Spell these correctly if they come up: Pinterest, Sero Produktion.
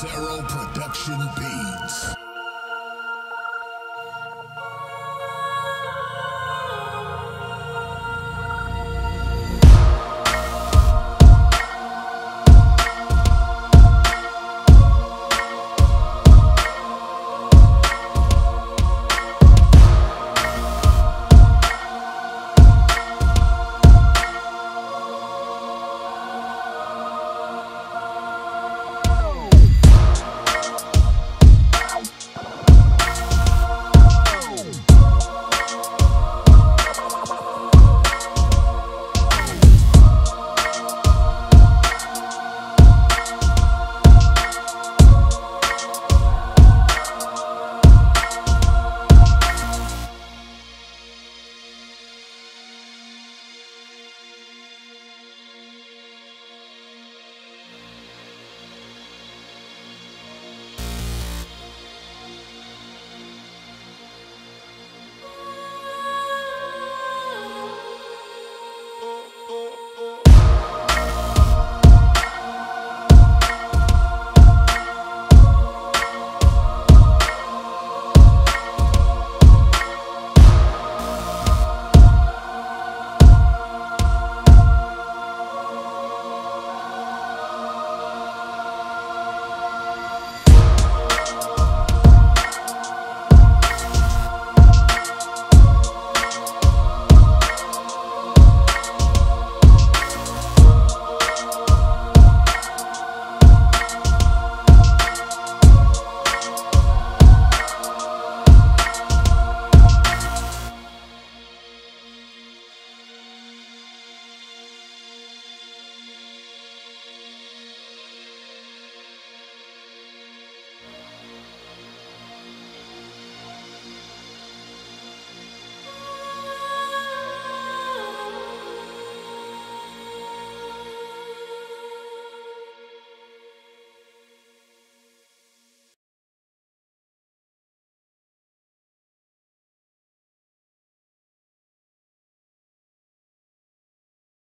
Sero Production Beats.